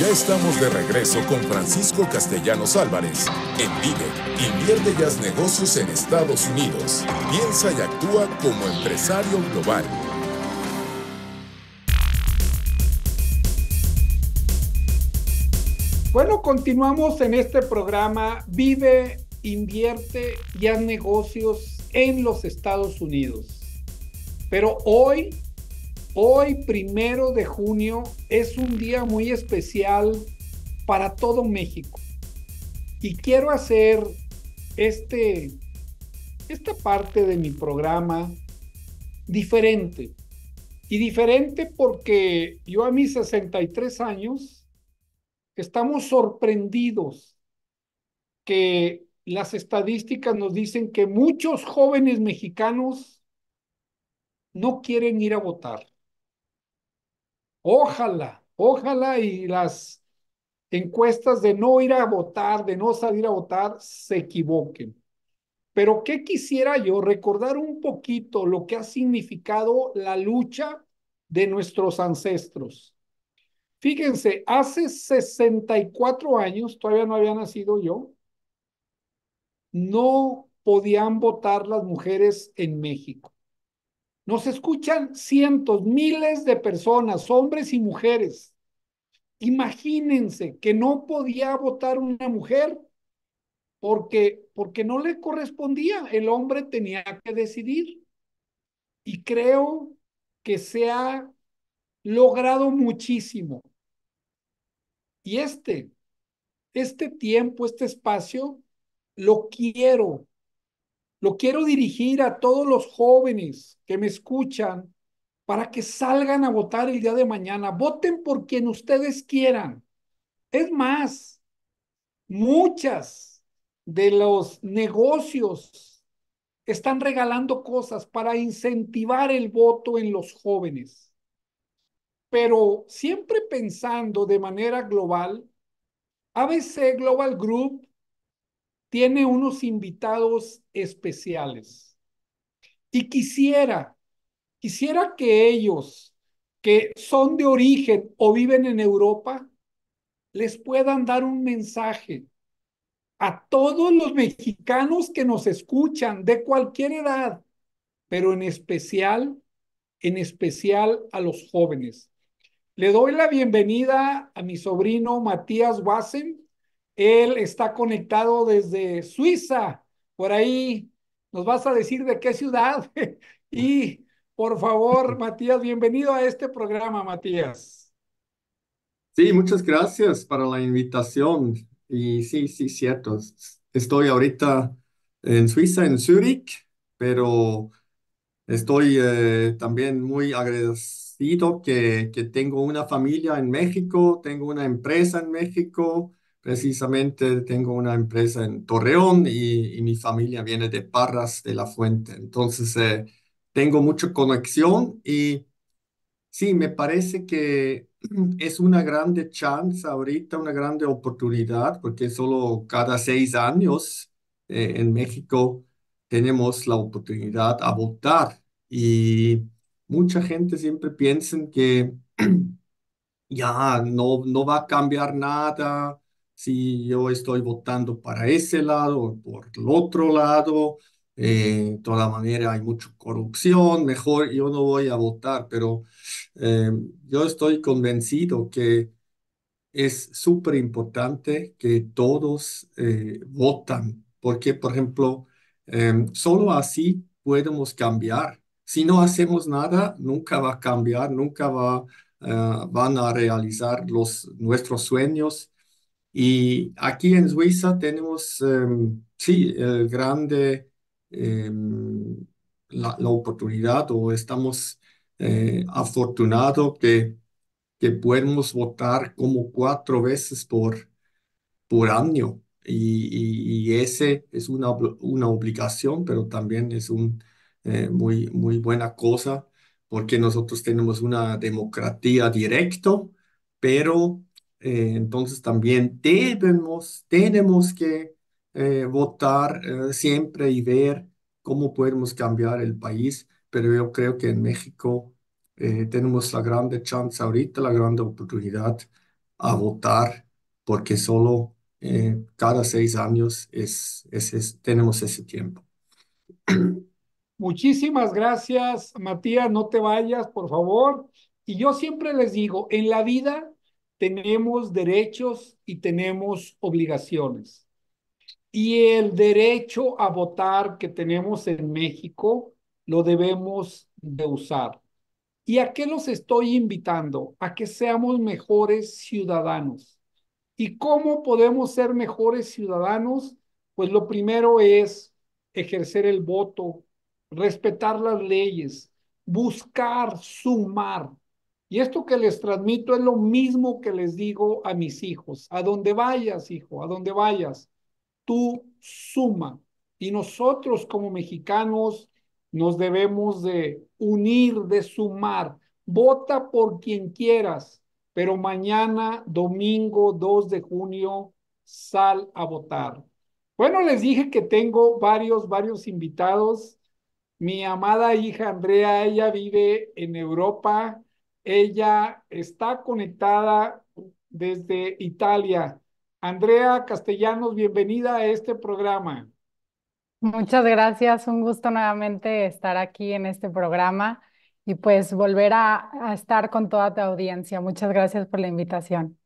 Ya estamos de regreso con Francisco Castellanos Álvarez. En Vive, invierte y haz negocios en Estados Unidos. Piensa y actúa como empresario global. Bueno, continuamos en este programa Vive, invierte y haz negocios en los Estados Unidos. Pero hoy, 1 de junio, es un día muy especial para todo México. Y quiero hacer esta parte de mi programa diferente. Y diferente porque yo a mis 63 años estamos sorprendidos que las estadísticas nos dicen que muchos jóvenes mexicanos no quieren ir a votar. Ojalá y las encuestas de no ir a votar, de no salir a votar, se equivoquen. Pero ¿qué quisiera yo? Recordar un poquito lo que ha significado la lucha de nuestros ancestros. Fíjense, hace 64 años, todavía no había nacido yo, no podían votar las mujeres en México. Nos escuchan cientos, miles de personas, hombres y mujeres. Imagínense que no podía votar una mujer porque no le correspondía. El hombre tenía que decidir. Y creo que se ha logrado muchísimo. Y este tiempo, este espacio, lo quiero dirigir a todos los jóvenes que me escuchan para que salgan a votar el día de mañana. Voten por quien ustedes quieran. Es más, muchas de los negocios están regalando cosas para incentivar el voto en los jóvenes. Pero siempre pensando de manera global, ABC Global Group tiene unos invitados especiales. Y quisiera que ellos, que son de origen o viven en Europa, les puedan dar un mensaje a todos los mexicanos que nos escuchan de cualquier edad, pero en especial a los jóvenes. Le doy la bienvenida a mi sobrino Matías Wasen. Él está conectado desde Suiza. Por ahí nos vas a decir de qué ciudad. Y por favor, Matías, bienvenido a este programa, Matías. Sí, muchas gracias para la invitación. Y sí, cierto. Estoy ahorita en Suiza, en Zúrich, pero estoy también muy agradecido que tengo una familia en México, tengo una empresa en México. Precisamente tengo una empresa en Torreón y mi familia viene de Parras de la Fuente. Entonces, tengo mucha conexión y sí, me parece que es una grande chance ahorita, una grande oportunidad, porque solo cada 6 años en México tenemos la oportunidad a votar. Y mucha gente siempre piensa que ya no va a cambiar nada. Si yo estoy votando para ese lado o por el otro lado, de toda manera hay mucha corrupción, mejor yo no voy a votar, pero yo estoy convencido que es súper importante que todos votan, porque, por ejemplo, solo así podemos cambiar. Si no hacemos nada, nunca va a cambiar, nunca van a realizar nuestros sueños. Y aquí en Suiza tenemos, grande la oportunidad, o estamos afortunados que podemos votar como 4 veces por año. Y ese es una obligación, pero también es muy, muy buena cosa, porque nosotros tenemos una democracia directa, pero entonces también tenemos que votar siempre y ver cómo podemos cambiar el país. Pero yo creo que en México tenemos la grande chance ahorita, la grande oportunidad a votar, porque solo cada 6 años tenemos ese tiempo. Muchísimas gracias, Matías. No te vayas, por favor. Y yo siempre les digo, en la vida tenemos derechos y tenemos obligaciones. Y el derecho a votar que tenemos en México lo debemos de usar. ¿Y a qué los estoy invitando? A que seamos mejores ciudadanos. ¿Y cómo podemos ser mejores ciudadanos? Pues lo primero es ejercer el voto, respetar las leyes, buscar, sumar. Y esto que les transmito es lo mismo que les digo a mis hijos. A donde vayas, hijo, a donde vayas, tú suma. Y nosotros como mexicanos nos debemos de unir, de sumar. Vota por quien quieras, pero mañana, domingo 2 de junio, sal a votar. Bueno, les dije que tengo varios invitados. Mi amada hija Andrea, ella vive en Europa. Ella está conectada desde Italia. Andrea Castellanos, bienvenida a este programa. Muchas gracias. Un gusto nuevamente estar aquí en este programa y pues volver a estar con toda tu audiencia. Muchas gracias por la invitación.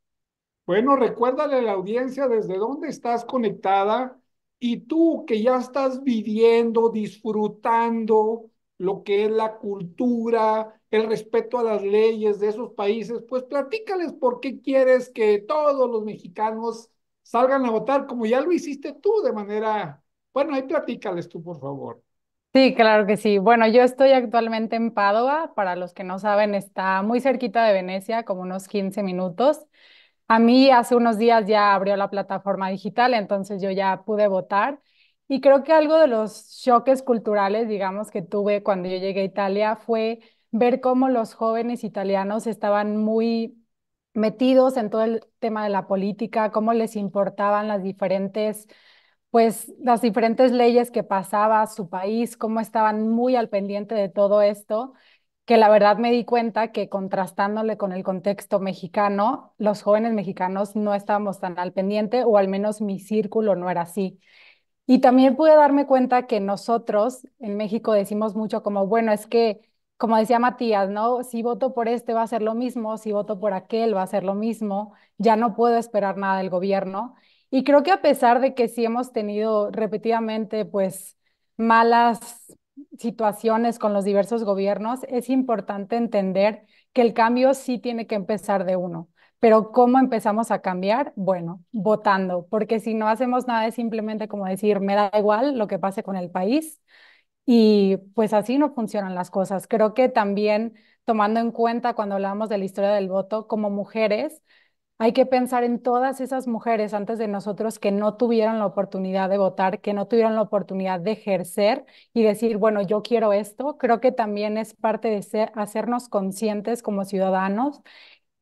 Bueno, recuérdale a la audiencia desde dónde estás conectada y tú que ya estás viviendo, disfrutando lo que es la cultura, el respeto a las leyes de esos países, pues platícales por qué quieres que todos los mexicanos salgan a votar, como ya lo hiciste tú de manera... Bueno, ahí platícales tú, por favor. Sí, claro que sí. Bueno, yo estoy actualmente en Padua. Para los que no saben, está muy cerquita de Venecia, como unos 15 minutos. A mí hace unos días ya abrió la plataforma digital, entonces yo ya pude votar. Y creo que algo de los choques culturales, digamos, que tuve cuando yo llegué a Italia fue ver cómo los jóvenes italianos estaban muy metidos en todo el tema de la política, cómo les importaban las diferentes leyes que pasaba su país, cómo estaban muy al pendiente de todo esto, que la verdad me di cuenta que contrastándole con el contexto mexicano, los jóvenes mexicanos no estábamos tan al pendiente, o al menos mi círculo no era así. Y también pude darme cuenta que nosotros en México decimos mucho como, bueno, es que, como decía Matías, ¿no? Si voto por este va a ser lo mismo, si voto por aquel va a ser lo mismo, ya no puedo esperar nada del gobierno. Y creo que a pesar de que sí hemos tenido repetidamente, pues, malas situaciones con los diversos gobiernos, es importante entender que el cambio sí tiene que empezar de uno. Pero ¿cómo empezamos a cambiar? Bueno, votando, porque si no hacemos nada es simplemente como decir, me da igual lo que pase con el país, y pues así no funcionan las cosas. Creo que también, tomando en cuenta cuando hablamos de la historia del voto, como mujeres, hay que pensar en todas esas mujeres antes de nosotros que no tuvieron la oportunidad de votar, que no tuvieron la oportunidad de ejercer y decir, bueno, yo quiero esto. Creo que también es parte de hacernos conscientes como ciudadanos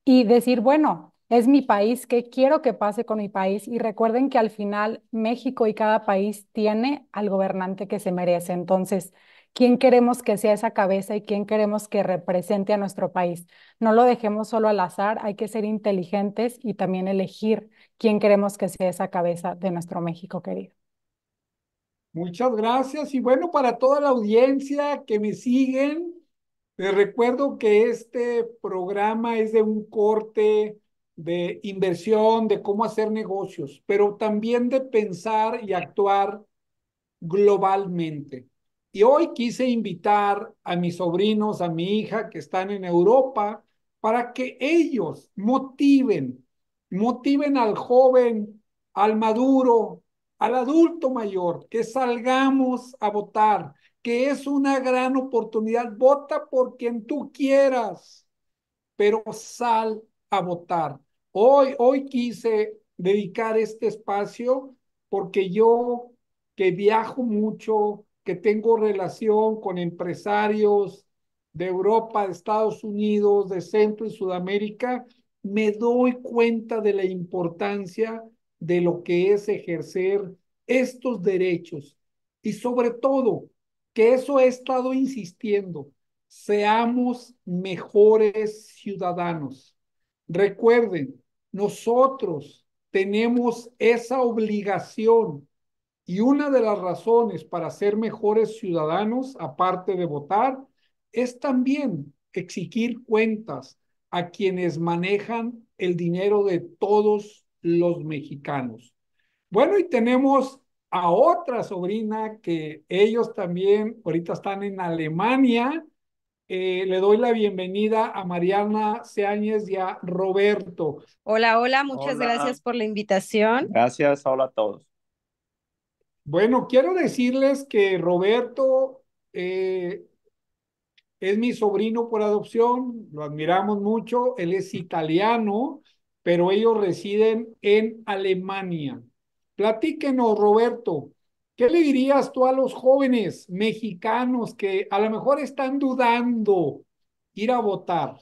y decir, bueno, es mi país, ¿qué quiero que pase con mi país? Y recuerden que al final México y cada país tiene al gobernante que se merece. Entonces, ¿quién queremos que sea esa cabeza y quién queremos que represente a nuestro país? No lo dejemos solo al azar, hay que ser inteligentes y también elegir quién queremos que sea esa cabeza de nuestro México querido. Muchas gracias. Y bueno, para toda la audiencia que me siguen, les recuerdo que este programa es de un corte de inversión, de cómo hacer negocios, pero también de pensar y actuar globalmente. Y hoy quise invitar a mis sobrinos, a mi hija que están en Europa, para que ellos motiven al joven, al maduro, al adulto mayor, que salgamos a votar, que es una gran oportunidad. Vota por quien tú quieras, pero sal a votar. Hoy quise dedicar este espacio porque yo, que viajo mucho, que tengo relación con empresarios de Europa, de Estados Unidos, de Centro y Sudamérica, me doy cuenta de la importancia de lo que es ejercer estos derechos. Y sobre todo, que eso he estado insistiendo, seamos mejores ciudadanos. Recuerden, Nosotros tenemos esa obligación y una de las razones para ser mejores ciudadanos, aparte de votar, es también exigir cuentas a quienes manejan el dinero de todos los mexicanos. Bueno, y tenemos a otra sobrina que ellos también ahorita están en Alemania. Le doy la bienvenida a Mariana Seáñez y a Roberto. Hola, hola, muchas gracias por la invitación. Gracias, hola a todos. Bueno, quiero decirles que Roberto es mi sobrino por adopción, lo admiramos mucho, él es italiano, pero ellos residen en Alemania. Platíquenos, Roberto. ¿Qué le dirías tú a los jóvenes mexicanos que a lo mejor están dudando ir a votar?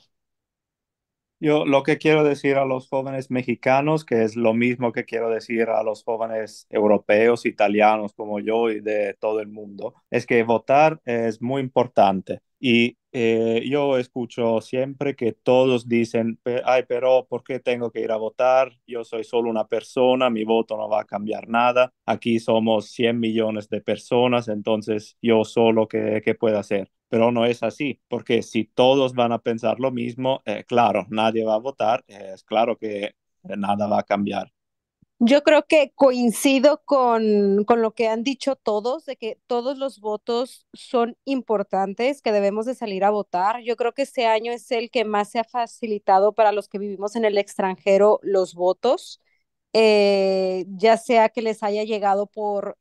Yo lo que quiero decir a los jóvenes mexicanos, que es lo mismo que quiero decir a los jóvenes europeos, italianos como yo y de todo el mundo, es que votar es muy importante. Y yo escucho siempre que todos dicen, ay, pero ¿por qué tengo que ir a votar? Yo soy solo una persona, mi voto no va a cambiar nada. Aquí somos 100 millones de personas, entonces yo solo, ¿qué puedo hacer? Pero no es así, porque si todos van a pensar lo mismo, claro, nadie va a votar, es claro que nada va a cambiar. Yo creo que coincido con lo que han dicho todos, de que todos los votos son importantes, que debemos de salir a votar. Yo creo que este año es el que más se ha facilitado para los que vivimos en el extranjero los votos, ya sea que les haya llegado por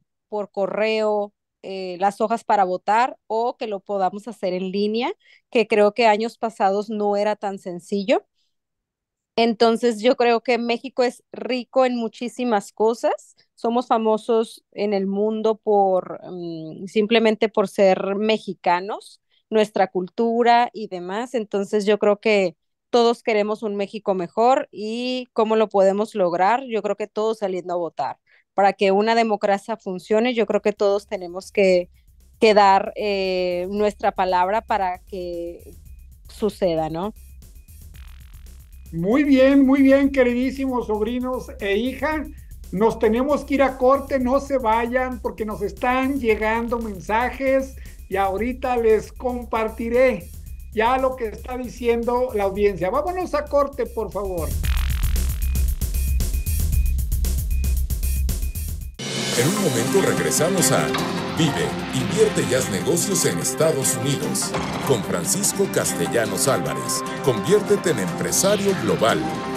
correo las hojas para votar o que lo podamos hacer en línea, que creo que años pasados no era tan sencillo. Entonces yo creo que México es rico en muchísimas cosas. Somos famosos en el mundo por simplemente por ser mexicanos, nuestra cultura y demás. Entonces yo creo que todos queremos un México mejor y ¿cómo lo podemos lograr? Yo creo que todos saliendo a votar. Para que una democracia funcione, yo creo que todos tenemos que dar nuestra palabra para que suceda, ¿no? Muy bien, queridísimos sobrinos e hija. Nos tenemos que ir a corte, no se vayan porque nos están llegando mensajes y ahorita les compartiré ya lo que está diciendo la audiencia. Vámonos a corte, por favor. En un momento regresamos a Vive, invierte y haz negocios en Estados Unidos. Con Francisco Castellanos Álvarez. Conviértete en empresario global.